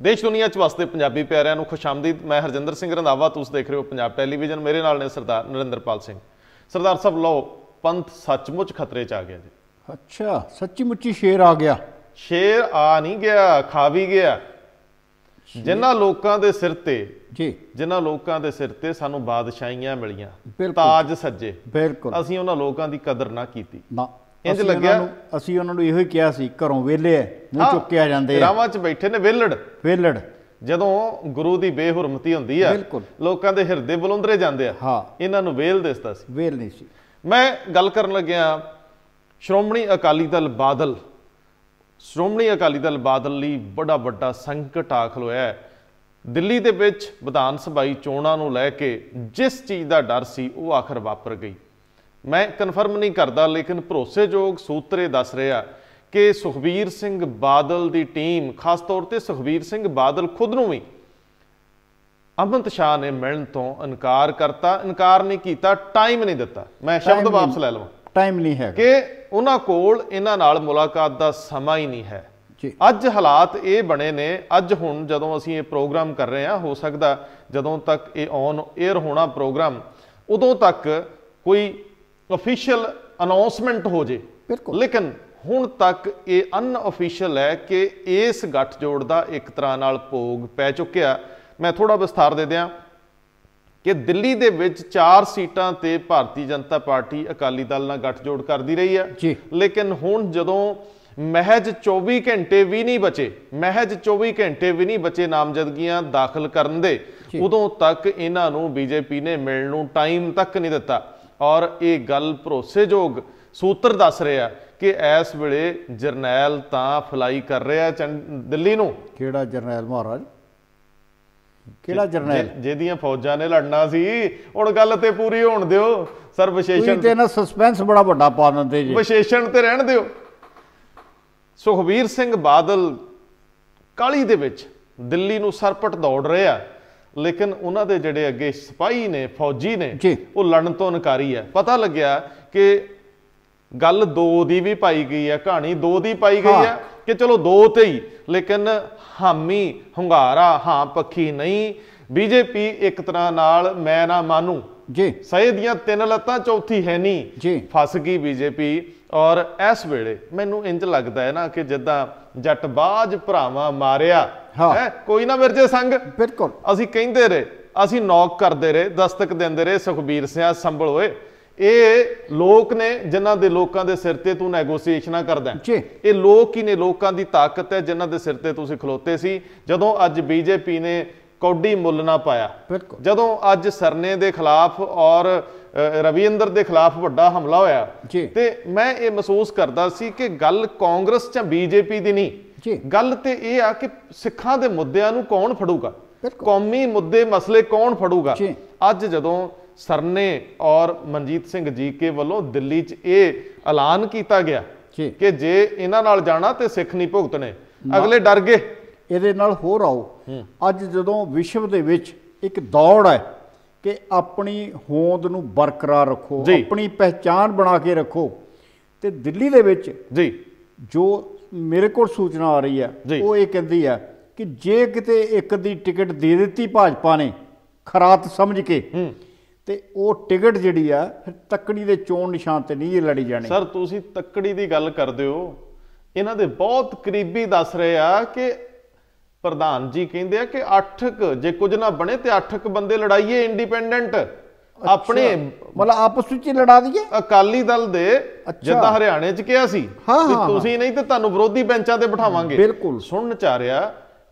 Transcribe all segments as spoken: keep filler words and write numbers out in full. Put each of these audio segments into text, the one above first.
देश दुनिया च वसते पंजाबी प्यारियां नूं खुशामदीद। मैं हरजिंदर सिंह रंधावा, तुसीं देख रहे हो पंजाब टैलीविजन। मेरे नाल ने सरदार नरिंदरपाल सिंह। सरदार साहब, लो पंथ सचमुच खतरे च आ गया जी। अच्छा, सच्ची मुच्ची शेर आ गया? शेर आ नहीं गया, खा भी गया। जिन्हां लोकां दे सिर ते जी जिन्हां लोकां दे सिर ते सानूं बादशाहियां मिलियां, ताज सज्जे, बिल्कुल असीं उन्हां लोकां दी कदर ना कीती ना। ਇੰਜ ਲੱਗਿਆ ਅਸੀਂ ਉਹਨਾਂ ਨੂੰ ਇਹੋ ਹੀ ਕਿਹਾ ਸੀ, ਘਰੋਂ ਵਿਹਲੇ ਮੂੰਹ ਚੁੱਕ ਕੇ ਆ ਜਾਂਦੇ ਆ, ਰਾਵਾਂ 'ਚ ਬੈਠੇ ਨੇ ਵਿਹਲੜ ਵਿਹਲੜ। ਜਦੋਂ ਗੁਰੂ ਦੀ ਬੇਹੁਰਮਤੀ ਹੁੰਦੀ ਆ, ਲੋਕਾਂ ਦੇ ਹਿਰਦੇ ਬਲੁੰਦਰੇ ਜਾਂਦੇ ਆ। ਹਾਂ, ਇਹਨਾਂ ਨੂੰ ਵੇਲ ਦਿਸਦਾ ਸੀ, ਵੇਲ ਨਹੀਂ ਸੀ। ਮੈਂ ਗੱਲ ਕਰਨ ਲੱਗਿਆ ਸ਼੍ਰੋਮਣੀ ਅਕਾਲੀ ਦਲ ਬਾਦਲ, ਸ਼੍ਰੋਮਣੀ ਅਕਾਲੀ ਦਲ ਬਾਦਲ ਲਈ ਬੜਾ ਵੱਡਾ ਸੰਕਟ ਆ ਖਲੋਇਆ। ਦਿੱਲੀ ਦੇ ਵਿੱਚ ਵਿਧਾਨ ਸਭਾਈ ਚੋਣਾਂ ਨੂੰ ਲੈ ਕੇ ਜਿਸ ਚੀਜ਼ ਦਾ ਡਰ ਸੀ ਉਹ ਆਖਰ ਵਾਪਰ ਗਈ। मैं कन्फर्म नहीं करता, लेकिन भरोसेयोग सूत्रे दस रहे कि सुखबीर सिंह बादल की टीम, खास तौर पर सुखबीर सिंह बादल खुद नूं भी अमित शाह ने मिलण तो इनकार करता। इनकार नहीं किया, टाइम नहीं दिता। मैं शब्द वापस लै लवां, टाइम नहीं है कि उन्हां कोल इन्हां नाल मुलाकात का समा ही नहीं है। अज हालात ये बने ने, अज हुण जदों असीं ये प्रोग्राम कर रहे हैं, हो सकता जदों तक ये ऑन एयर होना प्रोग्राम, उदों तक कोई ऑफिशियल अनाउंसमेंट हो जे, लेकिन हुण तक ये अनऑफिशियल है कि इस गठजोड़ का एक तरह नाल भोग पै चुकिया। मैं थोड़ा विस्तार दे दियां कि दिल्ली दे विच चार सीटां ते भारतीय जनता पार्टी अकाली दल नाल गठजोड़ करती रही है, लेकिन हुण जदों महज चौबीस घंटे भी नहीं बचे महज चौबीस घंटे भी नहीं बचे नामजदगियां दाखिल करन दे, उदों तक इन्हां नूं बीजेपी ने मिलण नूं टाइम तक नहीं दिता। और ये गल भरोसेयोग सूत्र दस रहे कि इस वेले जरनैल तां फ्लाई कर रहा चंड दिल्ली नूं। केड़ा जरनैल महाराज? केड़ा जरनैल? जिहदियां फौजां ने लड़ना सी। हुण गल ते पूरी होण दिओ सर, विशेषण ते ना सस्पेंस बड़ा वड्डा पा दिंदे जी, विशेषण ते रहण दिओ। सुखबीर सिंह बादल काली दे विच दिल्ली नूं सरपट दौड़ रहे आ, लेकिन उन्होंने जोड़े अगे सिपाही ने, फौजी ने, वो लड़न तो इनकारी है। पता लग्या कि गल दो दी भी पाई गई है, कहानी दो दी पाई गई हाँ। है कि चलो दो ते ही, लेकिन हामी हंगारा हां पखी नहीं। बीजेपी एक तरह नाल मैं ना मानू जी, सही दियां तीन लत्तां चौथी है नहीं, फस गई बीजेपी। और इस वेले मैनू इंज लगता है ना कि जिदा जट बाज भरावां मारिया हाँ। है, कोई ना मिर्जे संग, बिल्कुल असीं कहंदे रहे, असीं नौक करते रहे, दस्तक देंदे रहे। सुखबीर सिंह संभल होए, ये लोग ने जिन्हां दे लोकां दे सिर ते तू नैगोसीएशन करदा है, ये लोग ही ने, लोकां दी ताकत है जिन्हां दे सिर ते तुसीं खलोते सी। जदों अज बीजेपी ने कौडी मुल ना पाया, जदों अज सरने दे खिलाफ और रविंदर दे खिलाफ वड्डा हमला होया, ते मैं ये महसूस करदा सी कि गल कांग्रेस या बीजेपी दी नहीं, गल ते यह आ कि सिखां दे मुद्दिआं नूं कौन फड़ूगा, कौमी मुद्दे मसले कौन फड़ूगा। अज जदों सरने और मनजीत सिंह जी के वालों दिल्ली च यह ऐलान किया गया कि जे इन्हां नाल जाना ते सिख नहीं भुगतने, अगले डर गए। इहदे नाल होर आओ, अज जदों विश्व दे विच एक दौड़ है कि अपनी होंद नूं बरकरार रखो, अपनी पहचान बना के रखो, ते दिल्ली दे विच जी जो मेरे को सूचना आ रही है वो ये कहती है कि जे किते एक दी टिकट दे दी भाजपा ने खरात समझ के, तो वो टिकट जिहड़ी आ फिर तकड़ी दे चोण निशान ते नहीं लड़ी जानी। सर तुसीं तकड़ी दी गल करदे हो, इन्हां दे बहुत करीबी दस रहे आ कि प्रधान जी कहिंदे आ कि अठक जे कुछ ना बने तो अठक बंदे लड़ाइए इंडिपेंडेंट। अच्छा, अपने मतलब आपस विच लड़ा दिए अकाली दल दे। अच्छा, जिद्दां हरियाणे च किया सी हाँ, कि हाँ, तुसीं नहीं ते तुहानूं विरोधी बेंचां ते बिठावांगे। बिल्कुल सुणन च आ रिहा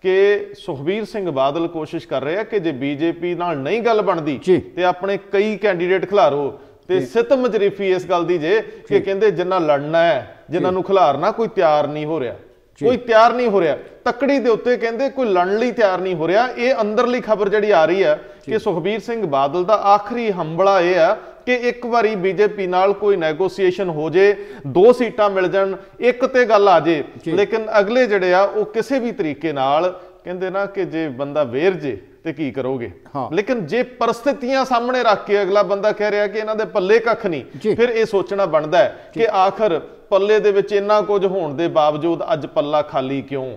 कि सुखबीर सिंह बादल कोशिश कर रहे हैं कि जे बीजेपी नाल नहीं गल बनदी ते अपने कई कैंडीडेट खिलारो, ते सितम जरीफी इस गल दी जे कि कहंदे जिन्हां लड़ना है, जिन्हां नूं खिलारना कोई तैयार नहीं हो रहा, कोई तैयार नहीं हो रहा तकड़ी दे उत्ते, कहंदे कोई लड़न लई तैयार नहीं हो रहा। ये अंदरली खबर जिहड़ी आ रही है कि सुखबीर सिंह बादल दा आखिरी हमला यह है कि एक बारी बीजेपी नाल कोई नैगोसीएशन हो जे, दो सीटां मिल जाण, एक ते गल आ जे, लेकिन अगले जिहड़े आ वो किसी भी तरीके नाल कहंदे ना कि जे बंदा वेर जे ते की करोगे हाँ। लेकिन जे परिस्थितियां सामने रख के अगला बंदा कह रहा कि इन्हां दे पल्ले कख नहीं, फिर यह सोचना बनता है कि आखिर पल्ले दे विच इन्ना कुछ होण दे बावजूद अज पल्ला खाली क्यों।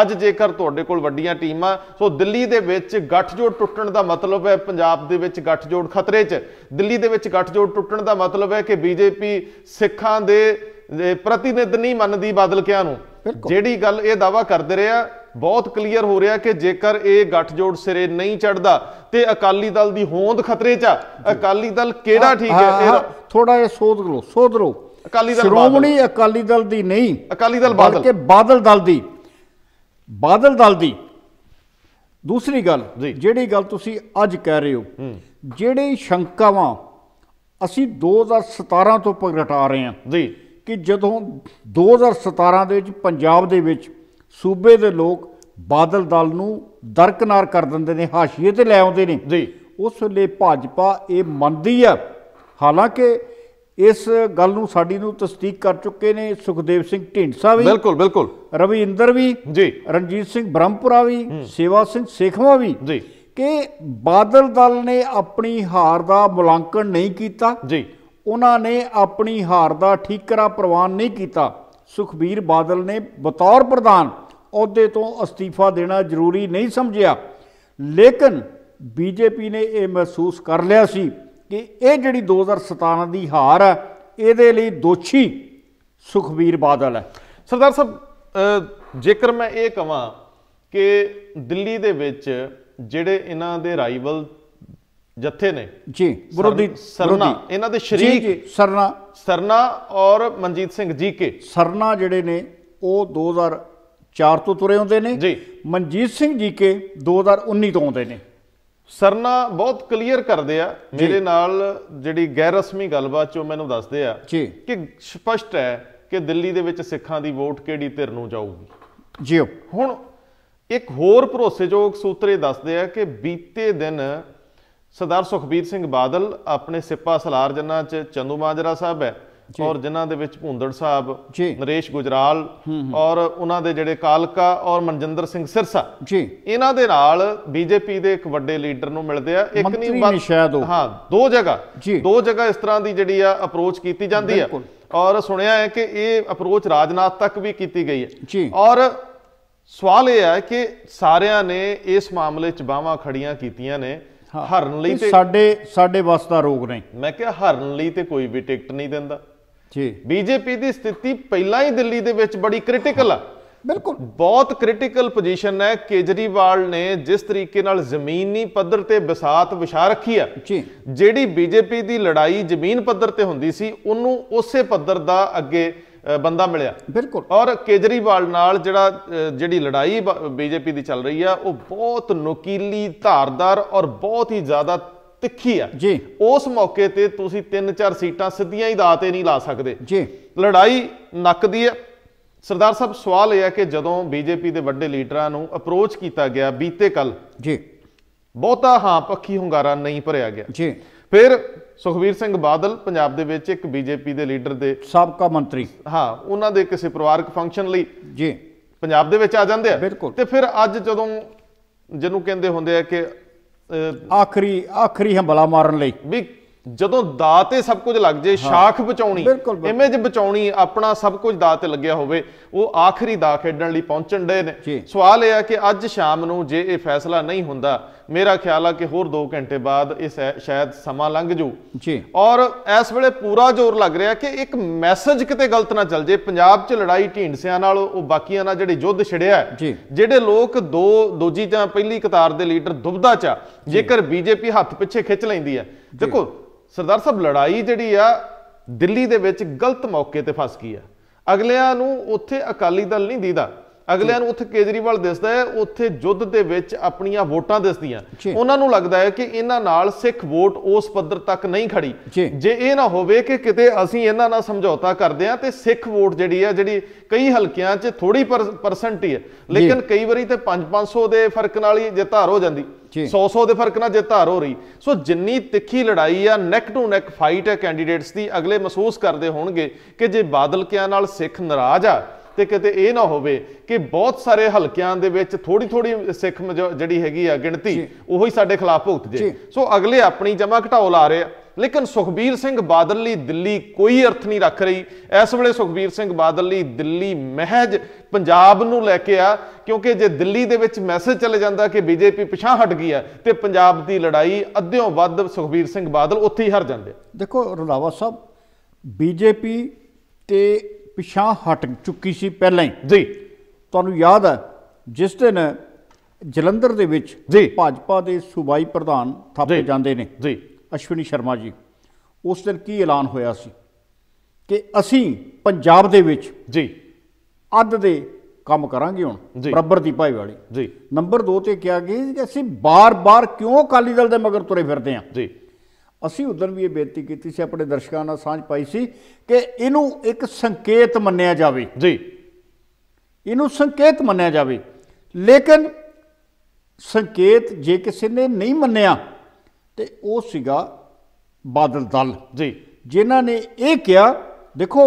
ਅੱਜ ਜੇਕਰ ਤੁਹਾਡੇ ਕੋਲ ਵੱਡੀਆਂ ਟੀਮਾਂ, ਸੋ ਦਿੱਲੀ ਦੇ ਵਿੱਚ ਗੱਠਜੋੜ ਟੁੱਟਣ ਦਾ ਮਤਲਬ ਹੈ ਪੰਜਾਬ ਦੇ ਵਿੱਚ ਗੱਠਜੋੜ ਖਤਰੇ 'ਚ। ਦਿੱਲੀ ਦੇ ਵਿੱਚ ਗੱਠਜੋੜ ਟੁੱਟਣ ਦਾ ਮਤਲਬ ਹੈ ਕਿ ਬੀਜੇਪੀ ਸਿੱਖਾਂ ਦੇ ਪ੍ਰਤੀਨਿਧ ਨਹੀਂ ਮੰਨਦੀ ਬਾਦਲਕਿਆਂ ਨੂੰ। ਜਿਹੜੀ ਗੱਲ ਇਹ ਦਾਅਵਾ ਕਰਦੇ ਰਿਹਾ बहुत क्लीयर हो रहा है कि जेकर ये गठजोड़ सिरे नहीं चढ़ता तो अकाली दल की होंद खतरे चा। अकाली दल केड़ा ठीक है? हाँ, हाँ, थोड़ा ये सोध लो, सोध लो। अकाली दल श्रोमणी अकाली दल दी नहीं, अकाली दल बादल के बादल दल दी, बादल दल दी। दूसरी गल जिहड़ी गल तुसी अज कह रहे हो, जिहड़ी शंकावां असी दो हज़ार सतारह तो प्रगटा रहे हैं जी कि जदों दो हज़ार सतारह दे विच पंजाब दे विच सूबे के लोग बादल दल नूं दरकिनार कर दिंदे ने, हाशिए ते लै आउंदे ने जी, उस वेले भाजपा ये मनदी है। हालांकि इस गल नूं साडी नूं तस्दीक कर चुके ने सुखदेव सिंह ढिंडसा भी, बिल्कुल बिल्कुल, रविंदर भी जी, रणजीत सिंह ब्रह्मपुरा भी, सेवा सिंह सेखवा भी जी, कि बादल दल ने अपनी हार का मुलांकन नहीं किया जी, उन्होंने अपनी हार का ठीकरा प्रवान नहीं किया। सुखबीर बादल ने बतौर प्रधान अहदे तो अस्तीफा देना जरूरी नहीं समझिया, लेकिन बीजेपी ने यह महसूस कर लिया सी कि यह जिहड़ी दो हज़ार सतारह की हार है ये लिए दोषी सुखबीर बादल है। सरदार साहब जेकर मैं ये कहां कि दिल्ली दे विच जिहड़े इन्हां दे राइवल जत्थे ने जी, विरोधी सरना, इन्हों के शरीक सरना, सरना और मनजीत सिंह जी के सरना जिहड़े ने वो दो हज़ार चार तो तुरे आउंदे ने जी, मनजीत सिंह जी के दो हज़ार उन्नीस तो आउंदे ने। सरना बहुत क्लीयर करते हैं, मेरे नाल जिहड़ी गैर रस्मी गलबात चो मैनूं दसदे आ कि स्पष्ट है कि दिल्ली दे विच सिखां दी वोट किहड़ी धिर नूं जाऊगी जी। हुण एक होर भरोसेयोग सूत्र ये दसदे आ कि बीते दिन सरदार सुखबीर सिंह बादल अपने सिपा सलार जिन्हां च चंदू माजरा साहब है और जिन्हां दे विच भूंदड़ साहब, नरेश गुजराल और उन्हां दे जिहड़े कालका और मनजिंदर सिंह सिरसा जी, इन्हां दे नाल बीजेपी दे एक वड्डे लीडर नूं मिलदे आ। एक नहीं बस शायद हाँ दो जगह दो जगह इस तरह की जिहड़ी आ अप्रोच की जाती है, और सुनिया है कि ये अप्रोच राजनाथ तक भी की गई है। और सवाल यह है कि सारिया ने इस मामले च बाहवां खड़ियां कीतियां ने, हाँ, हरन लई ते साडे साडे वस दा रोग नहीं। मैं क्या हरन लई ते कोई भी टिकट नहीं दिंदा जी। बीजेपी की स्थिति पहला ही दिल्ली दे विच बड़ी क्रिटिकल है, बिल्कुल बहुत क्रिटिकल पोजीशन है। केजरीवाल ने जिस तरीके नाल जमीनी पद्धर ते बसात विछा रखी है, जिहड़ी बीजेपी की लड़ाई जमीन पद्धर ते हुंदी सी उहनूं उसे पद्धर दा अगे बंदा मिलिया, बिल्कुल। और केजरीवाल नाल जिहड़ा जिहड़ी लड़ाई बीजेपी की चल रही है वो बहुत नुकीली, धारदार और बहुत ही ज्यादा तिखी है जी। उस मौके ते तुसी तीन चार सीटां सीधियां ही दाते नहीं ला सकते जी, लड़ाई नक दी है। सरदार साहब सवाल यह है कि जदों बीजेपी के वड्डे लीडरां नूं अप्रोच किया गया बीते कल जी, बहुता हां पक्की हुंगारा नहीं भरिया गया जी। फिर सुखबीर सिंह बादल पंजाब दे विच एक बीजेपी के लीडर दे साबका मंत्री हाँ उन्हां दे किसी परिवारक फंक्शन लई जी पंजाब दे विच आ जांदे आ, बिल्कुल। ते फिर अज जदों जिन्नू कहंदे हुंदे आ कि आखरी आखरी हमला मारन लई भी जदों दा ते सब कुछ लग जे, शाख बचाउणी, इमेज बचाउणी, अपना सब कुछ दा ते लग्या होवे, वो आखरी दा खेडण लई पहुंचण डे ने। सवाल यह है कि अज शाम नूं जे इह फैसला नहीं हुंदा, मेरा ख्याल है कि होर दो घंटे बाद इस शायद समा लंघ जू जी। और इस वेले पूरा जोर लग रहा है कि एक मैसेज किते गलत ना चल जाए। पंजाब च लड़ाई ढींडसियां नाल, बाकियां नाल जिहड़े युद्ध छिड़िया है, जिहड़े लोग दो दूजी जां पहली कतार दे लीडर दुबदा चा जेकर बीजेपी हथ पिछे खिच लैंदी है। देखो सरदार साहब, लड़ाई जिहड़ी आ दिल्ली दे विच गलत मौके ते फस गई है। अगलियां नूं उत्थे अकाली दल नहीं दीदा, अगलियां नूं उत्थे केजरीवाल दिसदा है, उत्थे युद्ध दे विच अपणीआं वोटां दिसदीआं। उहनां नूं लगदा है कि इहनां नाल सिख वोट उस पद्धर तक नहीं खड़ी, जे इह ना होवे कि किते असीं इहनां नाल समझौता करदे हां ते सिख वोट जिहड़ी आ जिहड़ी कई हलकियां च थोड़ी परसेंट ही है, लेकिन कई वारी ते पाँच सौ दे फर्क नाल ही जित हार हो जांदी, सौ सौ के फर्क नाल जित हार हो रही। सो जिन्नी तिखी लड़ाई आ, नैक टू नैक फाइट है कैंडीडेट्स की। अगले महसूस करते होणगे कि जे बादलकियां नाल सिख नाराज आ ते किते ये ना होवे कि बहुत सारे हलकियां दे विच थोड़ी थोड़ी सिख जिहड़ी हैगी आ गिणती उही साडे खिलाफ भुगत जे। सो अगले अपनी जमा घटाओ ला रहे, लेकिन सुखबीर सिंह बादल लई दिल्ली कोई अर्थ नहीं रख रही। इस वेले सुखबीर सिंह बादल लई दिल्ली महज पंजाब नूं लैके आ, क्योंकि जे दिल्ली दे विच मैसेज चले जाता कि बीजेपी पिछां हट गई है तो पंजाब की लड़ाई अद्धियों वध सुखबीर सिंह बादल उत्थे ही हार जाते। देखो रंधावा साहब, बीजेपी तो पिछां हट चुकी सी पहले ही जी। तुहानूं याद है जिस दिन ਜਲੰਧਰ ਦੇ ਵਿੱਚ ਭਾਜਪਾ ਦੇ ਸੂਬਾਈ ਪ੍ਰਧਾਨ ਥਾਪੇ ਜਾਂਦੇ ਨੇ ਜੀ ਅਸ਼ਵਨੀ ਸ਼ਰਮਾ ਜੀ, ਉਸ ਦਿਨ ਕੀ ਐਲਾਨ ਹੋਇਆ ਸੀ ਕਿ ਅਸੀਂ ਪੰਜਾਬ ਦੇ ਵਿੱਚ ਜੀ ਅੱਧ ਦੇ ਕੰਮ ਕਰਾਂਗੇ, ਹੁਣ ਬਰਾਬਰ ਦੀ ਭਾਈਵਾਲੀ ਜੀ। ਨੰਬਰ ਦੋ ਤੇ ਕਿਹਾ ਗਿਆ ਕਿ ਅਸੀਂ ਬਾਰ-ਬਾਰ ਕਿਉਂ ਅਕਾਲੀ ਦਲ ਦੇ ਮਗਰ ਤੁਰੇ ਫਿਰਦੇ ਹਾਂ ਜੀ। ਅਸੀਂ ਉਦੋਂ ਵੀ ਇਹ ਬੇਨਤੀ ਕੀਤੀ ਸੀ, ਆਪਣੇ ਦਰਸ਼ਕਾਂ ਨਾਲ ਸਾਂਝ ਪਾਈ ਸੀ ਕਿ ਇਹਨੂੰ ਇੱਕ ਸੰਕੇਤ ਮੰਨਿਆ ਜਾਵੇ ਜੀ, ਇਹਨੂੰ ਸੰਕੇਤ ਮੰਨਿਆ ਜਾਵੇ। ਲੇਕਿਨ संकेत जे किसी ने नहीं मन्निया तो वो सीगा बादल दल जी, जिन्हां ने यह किया देखो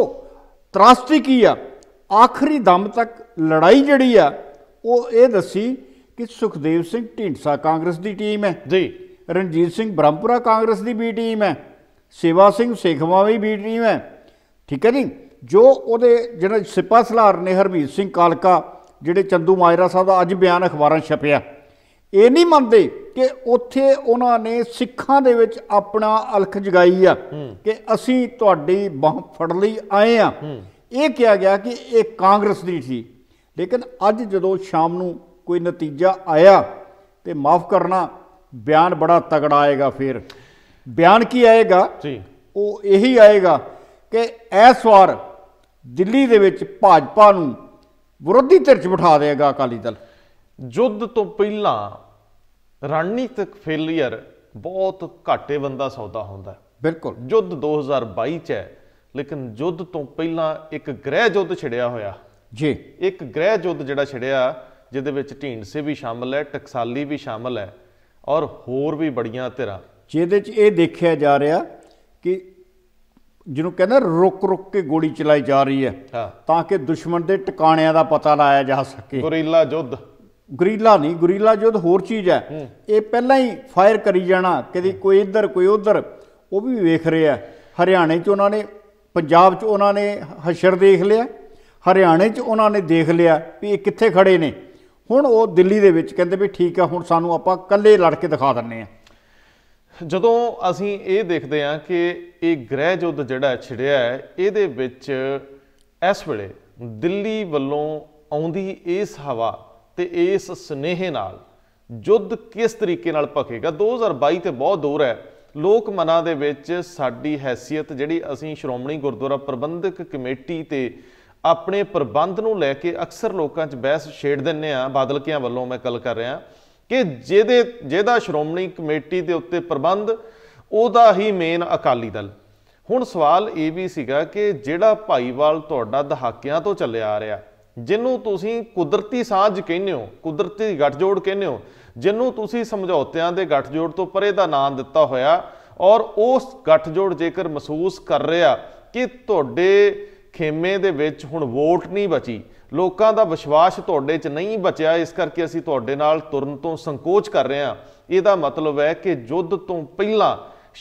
त्रासदी की आ, आखिरी दम तक लड़ाई जिहड़ी आ वो ये दसी कि सुखदेव सिंह ढींडसा कांग्रेस की टीम है जी, रणजीत सिंह ब्रह्मपुरा कांग्रेस की बी टीम है, सेवा सिंह सेखवां भी बी टीम है, ठीक है जी। जो उहदे जिहड़ा सिपा सलार ने हरमीत सिंह कालका जिहड़े चंदू माजरा साहब का अज बयान अखबारां छपिया, ये नहीं मानते कि उत्थे उन्होंने सिखा दे विच अपना अलख जगाई आ कि असी तुहाडी बाह फड़ लई आए आ। ये कहा गया कि ये कांग्रेस दी थी, लेकिन अज जदों शाम नूं कोई नतीजा आया तो माफ़ करना बयान बड़ा तगड़ा आएगा। फिर बयान की आएगा वो यही आएगा कि इस वार दिल्ली दे विच भाजपा नूं विरोधी धिर च बिठा देगा अकाली दल। युद्ध तो पहला रणनीतिक फेलीयर बहुत घाटेवंदा सौदा होंदा है, बिल्कुल युद्ध दो हज़ार बाई च है, लेकिन युद्ध तो पहला एक गृह युद्ध छिड़िया होया जी। एक गृह युद्ध जिहड़ा छिड़िया जिहदे विच ढींडसे भी शामिल है, टकसाली भी शामिल है और होर भी बड़ियां धिरां, जिहदे च इह देखिया जा रहा कि जिन्हों कहना रुक रुक के गोली चलाई जा रही है ताकि दुश्मन के टिकाणियां दा पता लाया जा सके। गुरीला युद्ध गुरीला नहीं, गुरीला युद्ध होर चीज़ है, ये पहला ही फायर करी जाना कभी कोई इधर कोई उधर, वो भी वेख रहे हैं। हरियाणे च उन्होंने, पंजाब च उन्होंने हशर देख लिया, हरियाणे च उन्होंने देख लिया भी ये कित्थे खड़े ने, हुण वो दिल्ली दे विच कहंदे भी ठीक है हुण सानू आपां कल्ले लड़ के दिखा दिंदे आ। जदों असीं ये देखते हाँ कि ये गृह युद्ध जिहड़ा छिड़िया है इहदे विच इस वेले दिल्ली वल्लों आउंदी इस हवा तो इस स्नेहे नाल युद्ध किस तरीके नाल भखेगा। दो हज़ार बाई तो बहुत दूर है, लोक मना दे विच साडी हैसियत जिहड़ी असीं श्रोमणी गुरुद्वारा प्रबंधक कमेटी ते अपने प्रबंध नूं लैके अक्सर लोकां च बहस छेड़ दिंदे आ, बादलकियां वल्लों मैं गल कर रहा कि जिहदे जिहदा श्रोमणी कमेटी दे उत्ते प्रबंध उहदा ही मेन अकाली दल। हुण सवाल ये भी सीगा कि जिहड़ा भाईवाल तुहाडा दहाकियां तो चलिया आ रिहा, जिन्हों तुसीं कुदरती सांझ कहने हो, कुदरती गठजोड़ कहने हो, जिन्हों तुसीं समझौतियां दे गठजोड़ तो परे दा नाम दिता होया, और उस गठजोड़ जेकर महसूस कर रहा कि तुहाडे खेमे दे विच हुण वोट नहीं बची, लोकां दा विश्वास तुहाडे च नहीं बचिया, इस करके असीं तुहाडे नाल तुरन तो संकोच कर रहे हां। इहदा मतलब है कि युद्ध तो पहला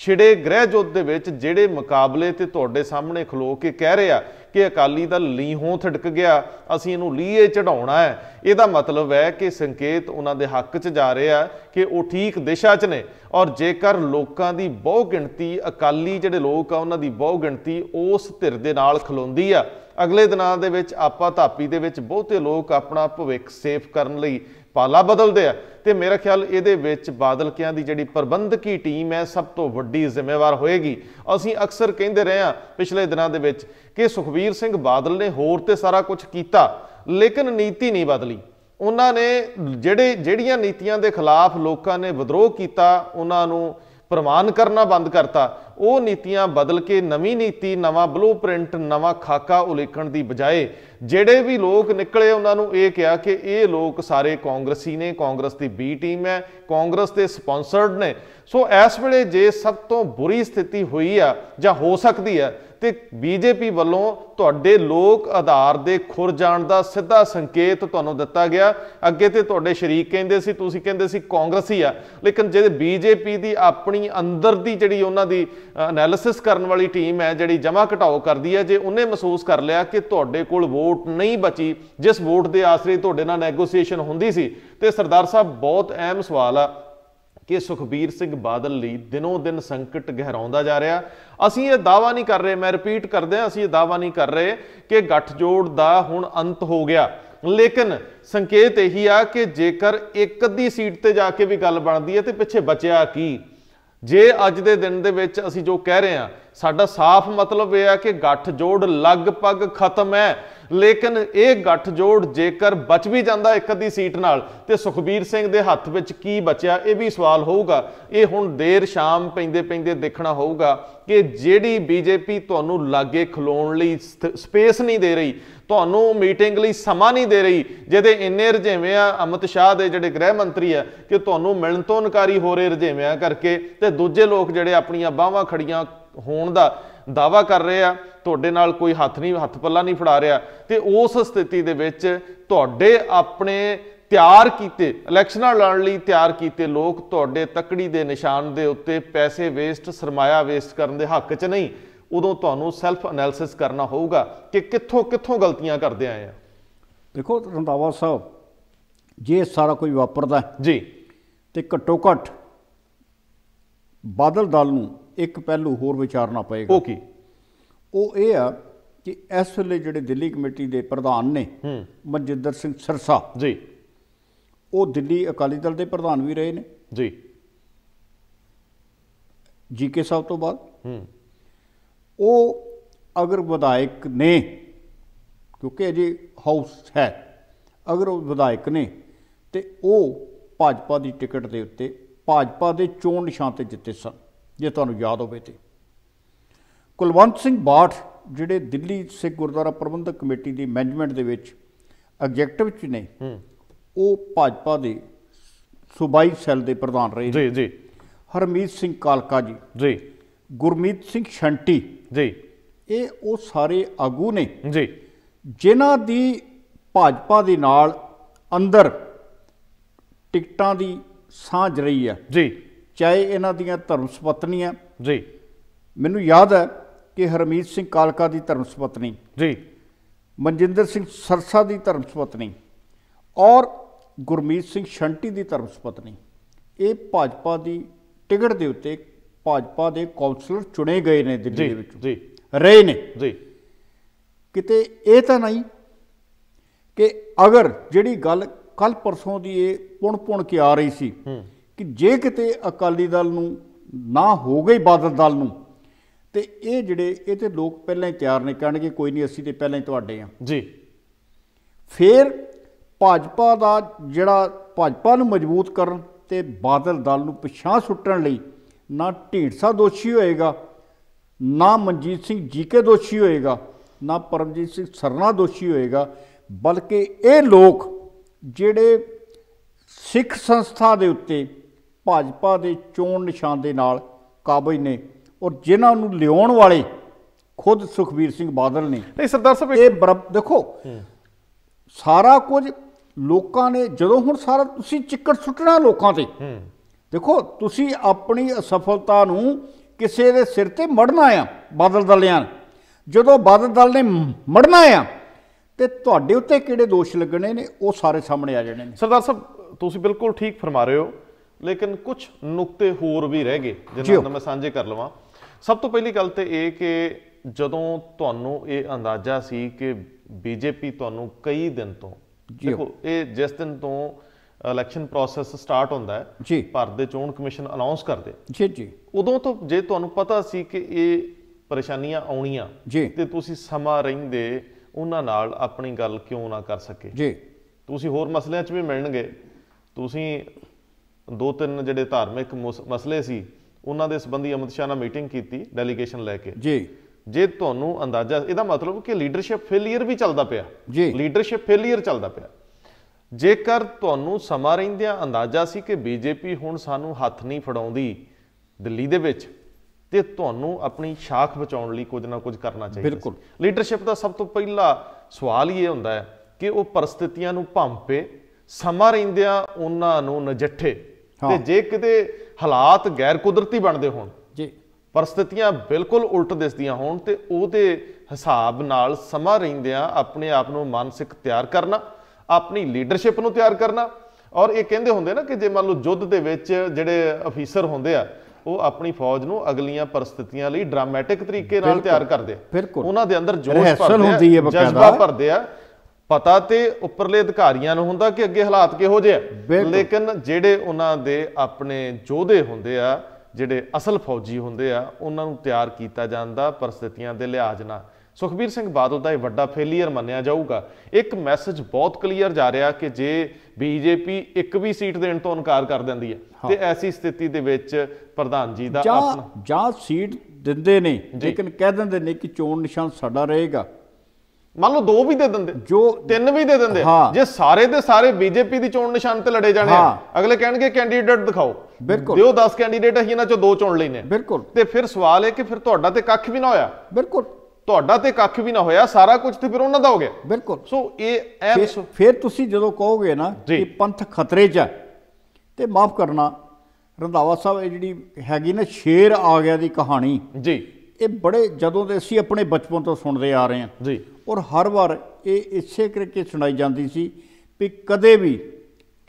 छिड़े गृह युद्ध दे विच जिहड़े मुकाबले ते तुहाडे सामने खलो के कह रहे आ कि अकाली दल लीहों थिड़क गया, असीं इनू लीए चढ़ाउणा है, इहदा मतलब है कि संकेत उन्हां दे हक च जा रहे आ कि वो ठीक दिशा च ने। और जेकर लोकां दी बहुगिणती अकाली जिहड़े लोक आ उन्हां दी बहुगिणती उस धिर दे नाल खलोंदी आ, अगले दिनां दे विच आपा धापी दे विच बहुते लोक अपना भविख सेफ करन लई पाला बदलदे आ, ते मेरा ख्याल इहदे विच बादलकियां दी जिहड़ी प्रबंधकी टीम है सब तो वड्डी जिम्मेवार होएगी। असीं अक्सर कहिंदे रहे हां पिछले दिनां दे विच कि सुखबीर सिंह बादल ने होर ते सारा कुछ कीता लेकिन नीति नहीं बदली। उन्होंने जिहड़े जिहड़ियां नीतियां दे खिलाफ लोकां ने विद्रोह कीता उन्हां नूं प्रमाण करना बंद करता, वो नीतियां बदल के नवी नीति नवा ब्लू प्रिंट नवा खाका उलीकण की बजाय जेड़े भी लोग निकले उन्होंने ये कहा कि ये लोग सारे कांग्रेसी ने, कांग्रेस की बी टीम है, कांग्रेस के स्पॉन्सर्ड ने। सो इस वेले जे सब तो बुरी स्थिति हुई आ जां हो सकती है तो बीजेपी वालों तुहाडे लोक आधार दे खुर जाण दा सीधा संकेत तुहानूं दिता गया। अगे तो तुहाडे शरीक कहिंदे सी, तुसीं कहिंदे सी कांग्रेसी आ, लेकिन जे बीजेपी की अपनी अंदर की जिहड़ी उन्हां दी ਅਨੈਲਿਸਿਸ ਕਰਨ ਵਾਲੀ ਟੀਮ ਹੈ ਜਿਹੜੀ ਜਮ੍ਹਾਂ ਘਟਾਓ ਕਰਦੀ ਹੈ, ਜੇ ਉਹਨੇ ਮਹਿਸੂਸ ਕਰ ਲਿਆ ਕਿ ਤੁਹਾਡੇ ਕੋਲ ਵੋਟ ਨਹੀਂ ਬਚੀ ਜਿਸ ਵੋਟ ਦੇ ਆਸਰੇ ਤੁਹਾਡੇ ਨਾਲ ਨੈਗੋਸੀਏਸ਼ਨ ਹੁੰਦੀ ਸੀ। ਤੇ ਸਰਦਾਰ ਸਾਹਿਬ ਬਹੁਤ ਅਹਿਮ ਸਵਾਲ ਆ कि सुखबीर सिंह बादल ਲਈ दिनों दिन संकट गहराਉਂਦਾ जा रहा। ਅਸੀਂ ਇਹ दावा नहीं कर रहे, मैं रिपीट कर दें, ਅਸੀਂ ਇਹ दावा नहीं कर रहे कि गठजोड़ ਦਾ ਹੁਣ अंत हो गया, लेकिन संकेत यही आ कि जेकर एक अद्धी सीट पर जाके भी गल बनती है तो पिछे बचिया की। जे अज के दिन दे विच असी जो कह रहे हैं साडा साफ मतलब यह है कि गठजोड़ लगभग खत्म है, लेकिन ये गठजोड़ जेकर बच भी जाता एक अद्धी सीट नाल ते सुखबीर सिंह दे हथ विच की बचिया, यह भी सवाल होगा। ये हुण देर शाम पैंदे पैंदे देखना होगा कि जिहड़ी बीजेपी तुहानू लागे खलोण लई स्पेस नहीं दे रही, तुहानू मीटिंग लई समा नहीं दे रही, जिहदे इन्ने रझेवें आ अमित शाह दे जिहड़े गृह मंत्री है कि तुहानू मिलण तों इनकारी हो रहे रझेवियां करके, ते दूजे लोग जिहड़े अपणियां बाहवां खड़ियां होण दा दावा कर रहे हैं, ਤੁਹਾਡੇ ਨਾਲ ਕੋਈ ਹੱਥ ਨਹੀਂ ਹੱਥ ਪੱਲਾ ਨਹੀਂ ਫੜਾ ਰਿਹਾ। ਤੇ ਉਸ ਸਥਿਤੀ ਦੇ ਵਿੱਚ ਤੁਹਾਡੇ ਆਪਣੇ ਤਿਆਰ ਕੀਤੇ ਇਲੈਕਸ਼ਨਾਂ ਲੜਨ ਲਈ ਤਿਆਰ ਕੀਤੇ ਲੋਕ ਤੁਹਾਡੇ ਤਕੜੀ ਦੇ ਨਿਸ਼ਾਨ ਦੇ ਉੱਤੇ ਪੈਸੇ ਵੇਸਟ ਸਰਮਾਇਆ ਵੇਸਟ ਕਰਨ ਦੇ ਹੱਕ 'ਚ ਨਹੀਂ। ਉਦੋਂ ਤੁਹਾਨੂੰ ਸੈਲਫ ਅਨਾਲਿਸਿਸ ਕਰਨਾ ਹੋਊਗਾ ਕਿ ਕਿੱਥੋਂ ਕਿੱਥੋਂ ਗਲਤੀਆਂ ਕਰਦੇ ਆਏ ਆ। ਦੇਖੋ ਰੰਧਾਵਾ ਸਾਹਿਬ, ਜੇ ਸਾਰਾ ਕੁਝ ਵਾਪਰਦਾ ਜੀ ਤੇ ਘੱਟੋ ਘੱਟ ਬਾਦਲ ਦਲ ਨੂੰ ਇੱਕ ਪਹਿਲੂ ਹੋਰ ਵਿਚਾਰਨਾ ਪਏਗਾ। ਓਕੇ, ਉਹ ਇਹ ਆ ਕਿ ਇਸ ਵੇਲੇ ਜਿਹੜੇ ਦਿੱਲੀ ਕਮੇਟੀ ਦੇ ਪ੍ਰਧਾਨ ਨੇ ਮਨਜਿੰਦਰ ਸਿੰਘ ਸਿਰਸਾ ਜੀ, ਉਹ ਦਿੱਲੀ ਅਕਾਲੀ ਦਲ ਦੇ ਪ੍ਰਧਾਨ ਵੀ ਰਹੇ ਨੇ ਜੀ ਜੀ ਕੇ ਸਾਹਿਬ ਤੋਂ ਬਾਅਦ। ਉਹ ਅਗਰ ਵਿਧਾਇਕ ਨੇ, ਕਿਉਂਕਿ ਅਜੇ ਹਾਊਸ ਹੈ, ਅਗਰ ਉਹ ਵਿਧਾਇਕ ਨੇ ਤੇ ਉਹ ਭਾਜਪਾ ਦੀ ਟਿਕਟ ਦੇ ਉੱਤੇ ਭਾਜਪਾ ਦੇ ਚੋਣ ਨਿਸ਼ਾਨ ਤੇ ਜਿੱਤੇ ਸਨ, ਜੇ ਤੁਹਾਨੂੰ ਯਾਦ ਹੋਵੇ ਤੇ। ਕੁਲਵੰਤ ਸਿੰਘ ਬਾਠ ਜਿਹੜੇ ਦਿੱਲੀ ਸਿੱਖ ਗੁਰਦੁਆਰਾ ਪ੍ਰਬੰਧਕ ਕਮੇਟੀ ਦੀ ਮੈਨੇਜਮੈਂਟ ਦੇ ਵਿੱਚ ਐਗਜੈਕਟਿਵ ਚ ਨੇ, ਉਹ ਭਾਜਪਾ ਦੇ ਸੂਬਾਈ ਸੈੱਲ ਦੇ ਪ੍ਰਧਾਨ ਰਹੇ ਜੀ ਜੀ ਹਰਮੀਤ ਸਿੰਘ ਕਾਲਕਾ ਜੀ ਜੀ ਗੁਰਮੀਤ ਸਿੰਘ ਛੰਟੀ ਜੀ, ਇਹ ਉਹ ਸਾਰੇ ਆਗੂ ਨੇ ਜੀ ਜਿਨ੍ਹਾਂ ਦੀ ਭਾਜਪਾ ਦੇ ਨਾਲ ਅੰਦਰ ਟਿਕਟਾਂ ਦੀ ਸਾਂਝ ਰਹੀ ਹੈ ਜੀ, ਚਾਹੇ ਇਹਨਾਂ ਦੀਆਂ ਧਰਮ ਸੁਪਤਨੀਆਂ ਜੀ। ਮੈਨੂੰ ਯਾਦ ਹੈ कि हरमीत सिंह कालका की धर्म सुपत्नी जी, मनजिंदर सिंह सिरसा की धर्म सुपत्नी और गुरमीत सिंह छंटी की धर्म सुपत्नी, ये भाजपा की टिकट के उत्ते भाजपा के कौंसलर चुने गए ने दिल्ली जी रहे ने जी। किते ये तो नहीं कि अगर जिहड़ी गल कल परसों की ये पुण पुण के आ रही सी कि जे किते अकाली दल नूं ना हो गई बादल दल नूं तो ये जोड़े ये तो लोग पहले ही तैयार ने, कहे कोई नहीं असी तो पहले ही तुहाडे आ जी। फिर भाजपा का जोड़ा भाजपा मजबूत करन ते बादल दल नूं पिछां सुट्टण लई ना ढींडसा दोषी होएगा, ना मनजीत सिंह जी के दोषी होएगा, ना परमजीत सिंह सरना दोषी होएगा, बल्कि ये लोग जोड़े सिख संस्था के उत्ते भाजपा के चोण निशान के नाल काबज ने और जिन्होंने लियाउण वाले खुद सुखबीर सिंह बादल ने। नहीं सरदार साहब, ये बराबर देखो सारा कुछ लोगों ने जो हम सारा चिकड़ सुटना लोगों से, देखो तुसी अपनी असफलता किसी के सिर पर मड़ना आ बादल दलियां, जो बादल दल ने मड़ना आ तो तुहाडे उत्ते किहड़े दोष लगने ने वो सारे सामने आ जाने। सरदार साहब तुसी बिल्कुल ठीक फरमा रहे हो, लेकिन कुछ नुकते होर भी रह गए जिन्हां नूं मैं सांझे कर लवां। सब तो पहली गल तो यह कि जदों तुहानूं ये अंदाजा सी कि बीजेपी तुहानूं कई दिन तो देखो ये जिस दिन तो इलैक्शन प्रोसैस स्टार्ट होंदा है भारत दे चोण कमीशन अनाउंस करदे जी जी, उदों तो जे तुहानूं पता सी कि ये परेशानियां आउणियां ते तुसीं समा रहिंदे उन्हां नाल अपनी गल क्यों ना कर सके जी। तुसीं होर मसलिਆਂ 'ਚ भी मिलणगे, तुसीं दो तीन जिहड़े धार्मिक मसले सी ਉਹਨਾਂ ਦੇ ਸੰਬੰਧੀ ਅਮਿਤ ਸ਼ਾਹ ਨਾਲ ਮੀਟਿੰਗ ਕੀਤੀ ਡੈਲੀਗੇਸ਼ਨ ਲੈ ਕੇ ਜੀ। ਜੇ ਤੁਹਾਨੂੰ ਅੰਦਾਜ਼ਾ ਇਹਦਾ ਮਤਲਬ ਕਿ ਲੀਡਰਸ਼ਿਪ ਫੇਲੀਅਰ ਵੀ ਚੱਲਦਾ ਪਿਆ ਜੀ, ਲੀਡਰਸ਼ਿਪ ਫੇਲੀਅਰ ਚੱਲਦਾ ਪਿਆ। ਜੇਕਰ ਤੁਹਾਨੂੰ ਸਮਾਂ ਰਹਿੰਦਿਆਂ ਅੰਦਾਜ਼ਾ ਸੀ ਕਿ ਬੀਜੇਪੀ ਹੁਣ ਸਾਨੂੰ ਹੱਥ ਨਹੀਂ ਫੜਾਉਂਦੀ ਦਿੱਲੀ ਦੇ ਵਿੱਚ ਤੇ ਤੁਹਾਨੂੰ ਆਪਣੀ ਸ਼ਾਖ ਬਚਾਉਣ ਲਈ ਕੁਝ ਨਾ ਕੁਝ ਕਰਨਾ ਚਾਹੀਦਾ। ਬਿਲਕੁਲ ਲੀਡਰਸ਼ਿਪ ਦਾ ਸਭ ਤੋਂ ਪਹਿਲਾ ਸਵਾਲ ਇਹ ਹੁੰਦਾ ਹੈ ਕਿ ਉਹ ਪਰਿਸਥਿਤੀਆਂ ਨੂੰ ਭਾਂਪੇ ਸਮਾਂ ਰਹਿੰਦਿਆਂ ਉਹਨਾਂ ਨੂੰ ਨਜਿੱਠੇ, ਤੇ ਜੇ ਕਿਤੇ ਹਾਲਾਤ ਗੈਰ ਕੁਦਰਤੀ ਬਣਦੇ ਹੋਣ परिस्थितियां बिल्कुल उल्ट दिसदियां होण ते उहदे हिसाब नाल समा रहिंदियां अपने आप नूं मानसिक तैयार करना, अपनी लीडरशिप नूं तैयार करना। और ये कहिंदे हुंदे ना कि जे मान लो युद्ध दे विच जिहड़े अफीसर हुंदे आ वो अपनी फौज नूं अगलियां परिस्थितियां लई ड्रामेटिक तरीके नाल तैयार करदे आ, उहनां दे अंदर जोश भरदे आ, जज्बा भरदे आ। पता तो उपरले अधिकारियों नूं हुंदा कि अगे हालात किहो जिहे, लेकिन जिहड़े उहनां दे अपने योधे हुंदे आ, जिहड़े असल फौजी हुंदे आ, उहनां नूं तैयार कीता जांदा परिस्थितियां दे लिहाज नाल। सुखबीर सिंह बादल का यह वड्डा फेलीयर मन्निया जाऊगा। एक मैसेज बहुत क्लीयर जा रहा कि जे बीजेपी एक भी सीट देने तो इनकार कर दिंदी है तो ऐसी स्थिति दे विच प्रधान जी दा अपना जां सीट दिंदे ने, लेकिन कह दिंदे ने कि चोण निशान साडा रहेगा। मान लो दो भी दे देंदे, जो तीन भी दे देंदे, हाँ, जे सारे दे सारे बीजेपी दी चोण निशान ते लड़े जाने, हाँ, अगले कहणगे कैंडीडेट दिखाओ, बिल्कुल दिओ दस कैंडीडेट असीं इन्हां चों दो चुण लैणे, बिल्कुल ते फिर सवाल है कि फिर तुहाडा ते कख भी ना होया, बिल्कुल तुहाडा ते कख भी ना होया, सारा कुछ ते फिर उहनां दा हो गया, बिल्कुल। सो इह फिर, फिर तुसीं जदों कहोगे ना कि पंथ खतरे च ते माफ करना रंधावा साहब, इह जिहड़ी हैगी ना शेर आ गया दी कहानी जी, इह बड़े जदों दे असीं अपने बचपन तों सुणदे आ रहे हां जी, और हर बार ये इसे करके सुनाई जाती सी भी कदे भी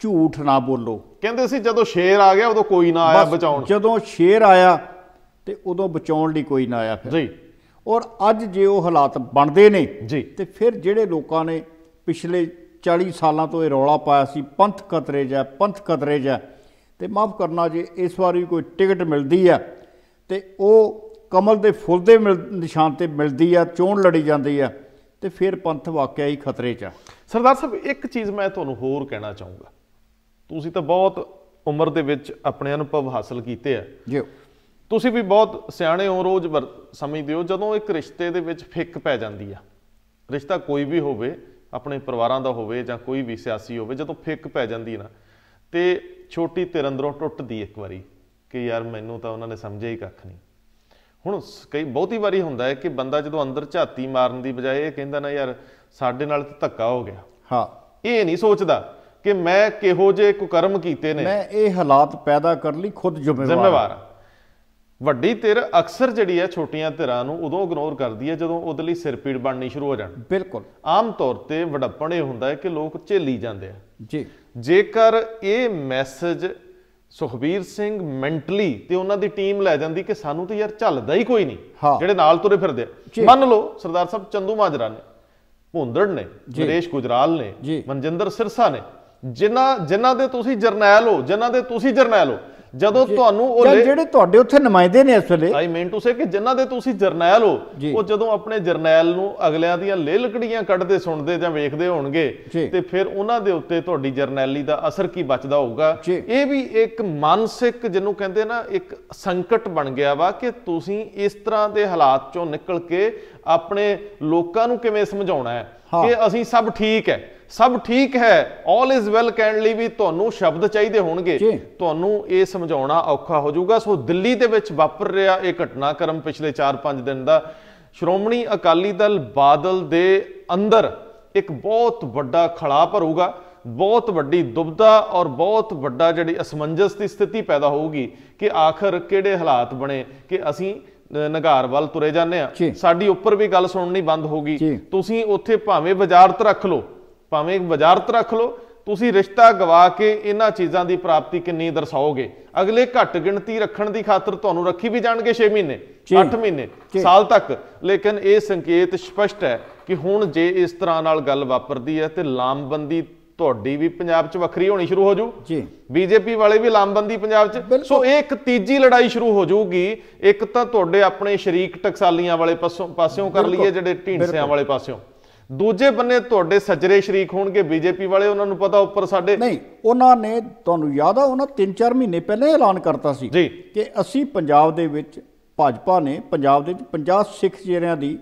झूठ ना बोलो। कहते सी जदों शेर आ गया उदों कोई ना आया बचाउण, जदों शेर आया तो उदों बचाउण लई कोई ना आया जी। और अज जे वो हालात बनते ने जी तो फिर जिहड़े लोगों ने पिछले चालीस सालों तो ये रौला पाया सी पंथ खतरे ज पंथ खतरे ज ते माफ करना जे इस बार भी कोई टिकट मिलती है तो वो कमल के फुल दे मिल निशान ते मिलती है, चोण लड़ी जाती है तो फिर पंथ वाकई ही खतरे च। सरदार साहब एक चीज़ मैं थोड़ा होर कहना चाहूँगा, तुसी तो बहुत उम्र दे विच अपने अनुभव हासिल किए जी, तुसी भी बहुत सियाणे हो, रोज वर समझते हो, जदों एक रिश्ते दे विच फिक पै जांदी आ, रिश्ता कोई भी होवे अपने परिवारां दा होवे जां कोई भी सियासी होवे, जदों फिक पै जांदी ना ते छोटी धिर अंदरों टुटदी एक वारी कि यार मैनूं तां उन्हां ने समझिआ ही कख नहीं। हुण कई बहुती वारी हुंदा है कि बंदा जदों अंदर झाती मारन की बजाय कहंदा ना यार साडे नाल तां धक्का हो गया, हाँ, ये नहीं सोचता कि मैं किहो जे कुकर्म कीते ने, मैं ये हालात पैदा करन लई खुद जिम्मेवार। वड्डी धिर अक्सर जिहड़ी है छोटियां धिरां नूं उदों इग्नोर करदी है जदों उहदे लई सिर पीड़ बननी शुरू हो जाण, बिल्कुल आम तौर ते वड्डापण इह हुंदा है कि लोक झेली जांदे आ जी। जेकर इह मैसेज सुखबीर सिंह मैंटली ते उन्हां दी टीम लै जांदी कि सानू तो यार झलदा ही कोई नहीं, हाँ, जिहड़े नाल तुरे फिरदे। मान लो सरदार साहब चंदू माजरा ने, भूंदड़ ने, नरेश गुजराल ने, मनजिंदर सिरसा ने, जिन्हां जिन्हां दे तुसीं जरनैल हो, जिन्हां दे तुसीं जरनैल हो, जदों तुहानू ओह जिहड़े तुहाडे उत्थे नुमाइंदे ने, इस वेले आई मीन टू से कि जिन्हां दे तुसीं जरनैल हो, ओह जदों अपने जरनैल नूं अगलियां दियां लेलकड़ियां कढदे सुणदे जां वेखदे होणगे ते फिर उहनां दे उत्ते तुहाडी जरनैली दा असर की बचदा होऊगा। इह वी एक मानसिक जिन्नू कहंदे ना एक संकट बन गया वा कि तुसीं इस तरहां दे हालात चों निकल के अपने लोकां नूं किवें समझाउणा है कि असीं सब ठीक है, सब ठीक है, ऑल इज वैल कहण लई भी तुहानू शब्द चाहिए होणगे, तुहानू ये समझाउणा औखा हो जाऊगा। सो दिल्ली दे विच वापर रहा ये घटनाक्रम पिछले चार पाँच दिन का, श्रोमणी अकाली दल बादल दे अंदर एक बहुत वड्डा खड़ा भरूगा, बहुत वड्डी दुबधा और बहुत वड्डा जिहड़ी असमंजस की स्थिति पैदा होगी कि आखिर किहड़े हालात बने कि असीं नगार वाल तुरे जाने आ, साडी उपर भी गल सुणनी बंद हो गई, तुसीं उत्थे भावें वजारत रख लो, भावें वजारत रख लो, तुसीं रिश्ता गवा के इन्हां चीज़ां की प्राप्ति किन्नी दर्शाओगे। अगले घट गिणती रखण की खातर तुहानूं रखी भी जाणगे छे महीने, अठ महीने, साल तक, लेकिन ये संकेत स्पष्ट है कि हुण जे इस तरह नाल गल वापरदी है तो लामबंदी तुहाडी भी पंजाब च वखरी होनी शुरू हो जू, बीजेपी वाले भी लामबंदी पंजाब च, सो ये एक तीजी लड़ाई शुरू हो जूगी। एक तां तुहाडे अपने शरीक टकसालियां वाले पासों पासों कर लईए जिहड़े ढींडसियां वाले पासों, दूजे बन्ने तुहाडे सजरे शरीक होणगे बीजेपी वाले, उन्हां नूं पता उपर साडे नहीं, उन्हां ने तुहानूं याद आ उन्हां तीन चार महीने पहले ऐलान करता सी कि असीं पंजाब दे विच भाजपा ने पंजाब दे विच पचास सिख चेहरिਆਂ दी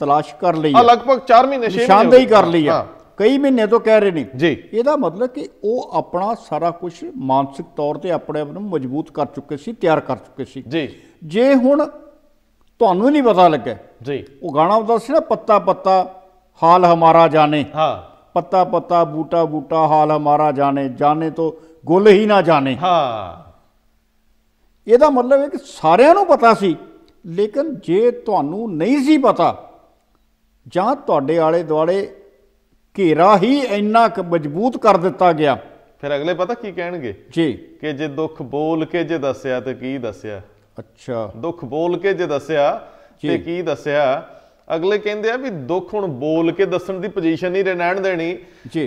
तलाश कर लई है, लगभग चार महीने निशानदेही कर लई है, कई महीने तो कह रहे ने जी। इहदा मतलब कि वह अपना सारा कुछ मानसिक तौर पर अपने आप नूं मजबूत कर चुके सी, तैयार कर चुके सी जी। जे हुण तुहानूं नहीं पता लगे जी, वह गाणा आउंदा सी ना, पत्ता पत्ता हाल हमारा जाने, हाँ, पत्ता पत्ता बूटा बूटा हाल हमारा जाने, जाने तो गुल ही ना जाने, हाँ, इहदा मतलब है कि सारियां नूं पता सी लेकिन जे तुहानू नहीं सी पता जां तुहाडे आले दुआले घेरा ही इन्ना मजबूत कर दिता गया, फिर अगले पता की कहणगे जी कि जे दुख बोल के जे दस्या ते की दस्या। अच्छा, दुख बोल के जे दस्या ते की दस्या। अगले कहंदे आ भी दुख हुण बोल के दस्सण दी पोजीशन नहीं रहण देनी जी।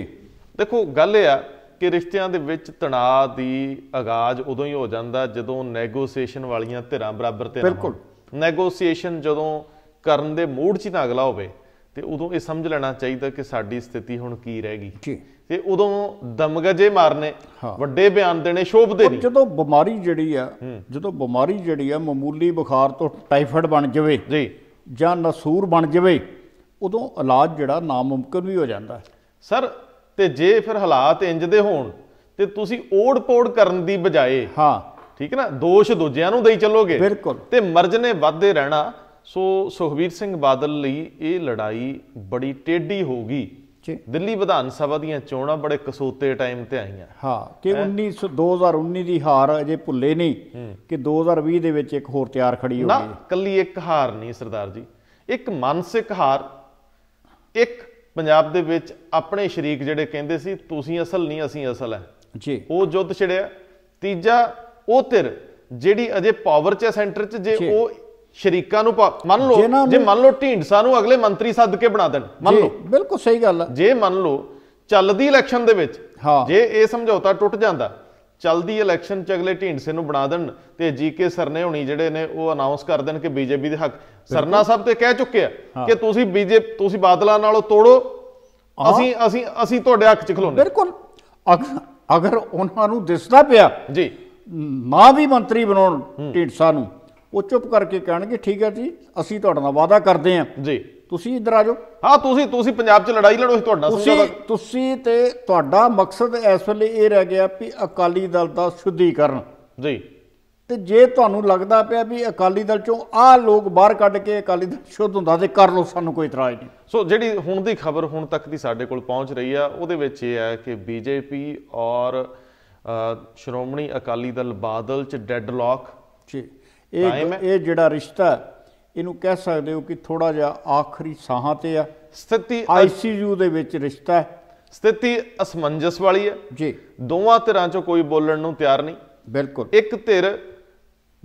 देखो गल इह आ कि रिश्तियां दे विच तनाव दी आगाज उदों ही हो जांदा जदों नैगोसीएशन वालियां धिरां बराबर ते बिल्कुल नैगोसीएशन जदों करन दे मूड च ना अगला होवे ਤੇ ਉਦੋਂ ਇਹ ਸਮਝ ਲੈਣਾ ਚਾਹੀਦਾ ਕਿ ਸਾਡੀ ਸਥਿਤੀ ਹੁਣ ਕੀ ਰਹਿ ਗਈ ਤੇ ਉਦੋਂ ਦਮਗਜੇ ਮਾਰਨੇ, ਵੱਡੇ ਬਿਆਨ ਦੇਣੇ ਸ਼ੋਭਦੇ ਨਹੀਂ। ਜਦੋਂ ਬਿਮਾਰੀ ਜਿਹੜੀ ਆ ਜਦੋਂ ਬਿਮਾਰੀ ਜਿਹੜੀ ਆ ਮਾਮੂਲੀ ਬੁਖਾਰ ਤੋਂ ਟਾਈਫਾਇਡ ਬਣ ਜਾਵੇ ਜੀ ਜਾਂ ਨਸੂਰ ਬਣ ਜਾਵੇ ਉਦੋਂ ਇਲਾਜ ਜਿਹੜਾ ਨਾਮੁਮਕਿਨ ਵੀ ਹੋ ਜਾਂਦਾ ਸਰ। ਤੇ ਜੇ ਫਿਰ ਹਾਲਾਤ ਇੰਜ ਦੇ ਹੋਣ ਤੇ ਤੁਸੀਂ ਓੜ ਪੋੜ ਕਰਨ ਦੀ ਬਜਾਏ ਹਾਂ ਠੀਕ ਹੈ ਨਾ ਦੋਸ਼ ਦੂਜਿਆਂ ਨੂੰ ਦੇਈ ਚੱਲੋਗੇ ਬਿਲਕੁਲ ਤੇ ਮਰਜ਼ਨੇ ਵੱਧਦੇ ਰਹਿਣਾ। सो सुखबीर सिंह बादल ਲਈ ਇਹ लड़ाई बड़ी टेढ़ी होगी। दिल्ली विधानसभा ਦੀਆਂ ਚੋਣਾਂ बड़े ਕਸੋਤੇ टाइम ਤੇ ਆਈਆਂ ਹਾਂ ਕਿ उन्नीस दो हज़ार उन्नीस ਦੀ ਹਾਰ ਅਜੇ ਭੁੱਲੇ ਨਹੀਂ ਕਿ दो हज़ार बीस ਦੇ ਵਿੱਚ ਇੱਕ ਹੋਰ ਤਿਆਰ ਖੜੀ ਹੋ ਗਈ ਨਾ। ਕੱਲੀ ਇੱਕ ਹਾਰ ਨਹੀਂ ਸਰਦਾਰ ਜੀ, ਇੱਕ ਮਾਨਸਿਕ ਹਾਰ। ਇੱਕ ਪੰਜਾਬ ਦੇ ਵਿੱਚ ਆਪਣੇ ਸ਼ਰੀਕ ਜਿਹੜੇ ਕਹਿੰਦੇ ਸੀ ਤੁਸੀਂ ਅਸਲ ਨਹੀਂ ਅਸੀਂ ਅਸਲ ਹੈ ਜੀ, ਉਹ ਜੁੱਧ ਛੜਿਆ। ਤੀਜਾ ਉਹ ਧਿਰ ਜਿਹੜੀ ਅਜੇ ਪਾਵਰ ਚ ਸੈਂਟਰ ਚ ਜੇ ਉਹ शरीका नूं मान लो जे मान लो ढींडसा नूं अगले मंत्री सद के बना देण मान लो बिल्कुल सही गल है। जे मान लो चलदी इलैक्शन दे विच जे इह समझौता टुट जांदा चलदी इलैक्शन च अगले ढींडसे नूं बना देण ते जीके सरने होणी जिहड़े ने ओह अनाउंस कर देण कि बीजेपी दे हक सरना साहब ते कह चुके आ कि तुसीं बीजेपी तुसीं बादलां नालों तोड़ो असीं असीं असीं तुहाडे हक च खलोणे बिल्कुल। अगर उन्हां नूं दिसदा पिया जी ना भी मंत्री बनाउण ढींडसा नूं वो चुप करके कहणगे ठीक है जी असीं तुहाडे नाल वादा करते हैं जी तुसीं इधर आ जाओ हाँ तुसीं तुसीं पंजाब च लड़ाई लड़ो तुहाडा तुसीं तुसीं ते तुहाडा मकसद इस वेले ये रह गया भी अकाली दल दा शुद्धीकरण जी। ते जे तुहानूं लगदा पिया भी अकाली दल चों आ लोग बाहर कढ के अकाली दल शुद्ध हुंदा ते कर लो सानूं कोई इतराज नहीं। सो जिहड़ी हुण दी खबर हुण तक दी साडे कोल पहुंच रही है उहदे विच इह है कि बीजेपी और श्रोमणी अकाली दल बादल च डेडलॉक जी। ਇਹ ਜਿਹੜਾ ਰਿਸ਼ਤਾ ਇਹਨੂੰ ਕਹਿ ਸਕਦੇ ਹੋ ਕਿ ਥੋੜਾ ਜਿਹਾ ਆਖਰੀ ਸਾਹਾਂ ਤੇ ਆ ਸਥਿਤੀ। ਆਈਸੀਯੂ ਦੇ ਵਿੱਚ ਰਿਸ਼ਤਾ ਹੈ, ਸਥਿਤੀ ਅਸਮੰਜਸ ਵਾਲੀ ਹੈ ਜੀ। ਦੋਵਾਂ ਧਿਰਾਂ ਚੋਂ ਕੋਈ ਬੋਲਣ ਨੂੰ ਤਿਆਰ ਨਹੀਂ ਬਿਲਕੁਲ। ਇੱਕ ਧਿਰ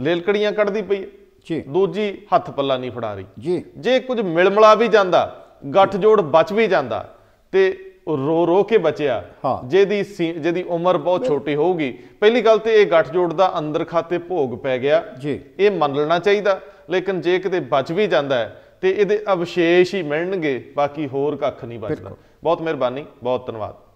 ਲੇਲਕੜੀਆਂ ਕੱਢਦੀ ਪਈ ਹੈ ਜੀ, ਦੂਜੀ ਹੱਥ ਪੱਲਾ ਨਹੀਂ ਫੜਾ ਰਹੀ ਜੀ। ਜੇ ਕੁਝ ਮਿਲਮਲਾ ਵੀ ਜਾਂਦਾ ਗੱਠਜੋੜ ਬਚ ਵੀ ਜਾਂਦਾ ਤੇ ਰੋ ਰੋ ਕੇ ਬਚਿਆ ਜਿਹਦੀ ਜਿਹਦੀ ਉਮਰ ਬਹੁਤ ਛੋਟੀ ਹੋਊਗੀ। ਪਹਿਲੀ ਗੱਲ ਤੇ ਇਹ ਗੱਠਜੋੜ ਦਾ ਅੰਦਰ ਖਾਤੇ ਭੋਗ ਪੈ ਗਿਆ ਜੀ, ਇਹ ਮੰਨ ਲੈਣਾ ਚਾਹੀਦਾ। ਲੇਕਿਨ ਜੇ ਕਿਤੇ ਬਚ ਵੀ ਜਾਂਦਾ ਹੈ ਤੇ ਇਹਦੇ ਅਵਸ਼ੇਸ਼ ਹੀ ਮਿਲਣਗੇ, ਬਾਕੀ ਹੋਰ ਕੱਖ ਨਹੀਂ ਬਚਦਾ। ਬਹੁਤ ਮਿਹਰਬਾਨੀ, ਬਹੁਤ ਧੰਨਵਾਦ।